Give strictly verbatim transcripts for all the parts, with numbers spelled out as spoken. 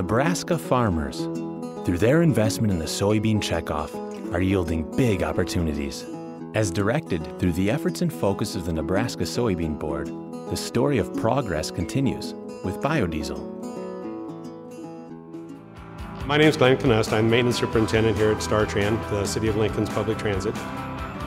Nebraska farmers, through their investment in the soybean checkoff, are yielding big opportunities. As directed through the efforts and focus of the Nebraska Soybean Board, the story of progress continues with biodiesel. My name is Glenn Knust. I'm maintenance superintendent here at StarTran, the City of Lincoln's public transit.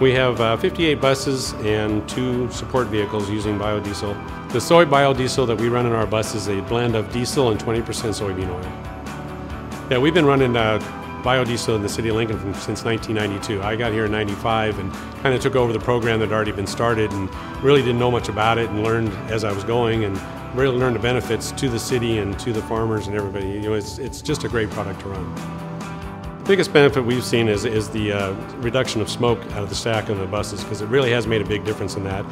We have uh, fifty-eight buses and two support vehicles using biodiesel. The soy biodiesel that we run in our bus is a blend of diesel and twenty percent soybean oil. Yeah, we've been running uh, biodiesel in the City of Lincoln from, since nineteen ninety-two. I got here in ninety-five and kind of took over the program that had already been started and really didn't know much about it and learned as I was going and really learned the benefits to the city and to the farmers and everybody. You know, it's, it's just a great product to run. The biggest benefit we've seen is, is the uh, reduction of smoke out of the stack on the buses, because it really has made a big difference in that.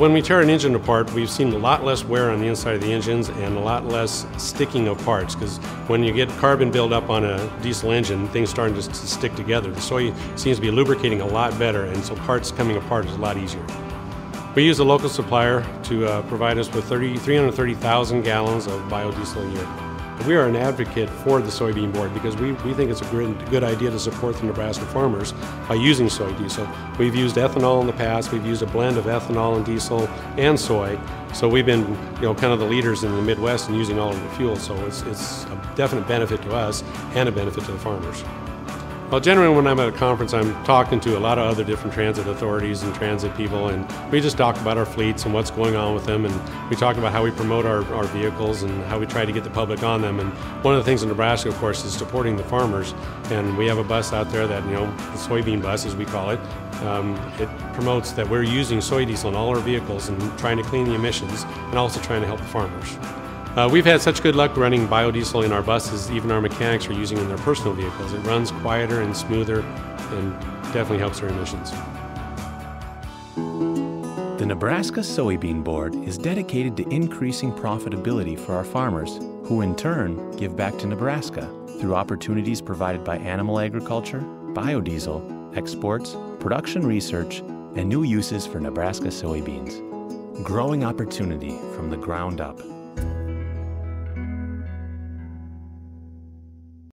When we tear an engine apart, we've seen a lot less wear on the inside of the engines and a lot less sticking of parts, because when you get carbon buildup on a diesel engine, things start to stick together. The soy seems to be lubricating a lot better, and so parts coming apart is a lot easier. We use a local supplier to uh, provide us with three hundred thirty thousand gallons of biodiesel a year. We are an advocate for the Soybean Board because we, we think it's a good, good idea to support the Nebraska farmers by using soy diesel. We've used ethanol in the past, we've used a blend of ethanol and diesel and soy, so we've been you know, kind of the leaders in the Midwest in using all of the fuels, so it's, it's a definite benefit to us and a benefit to the farmers. Well, generally when I'm at a conference, I'm talking to a lot of other different transit authorities and transit people, and we just talk about our fleets and what's going on with them, and we talk about how we promote our, our vehicles and how we try to get the public on them. And one of the things in Nebraska, of course, is supporting the farmers, and we have a bus out there that, you know, the soybean bus as we call it, um, it promotes that we're using soy diesel in all our vehicles and trying to clean the emissions and also trying to help the farmers. Uh, we've had such good luck running biodiesel in our buses, even our mechanics are using it in their personal vehicles. It runs quieter and smoother and definitely helps their emissions. The Nebraska Soybean Board is dedicated to increasing profitability for our farmers, who in turn give back to Nebraska through opportunities provided by animal agriculture, biodiesel, exports, production research, and new uses for Nebraska soybeans. Growing opportunity from the ground up.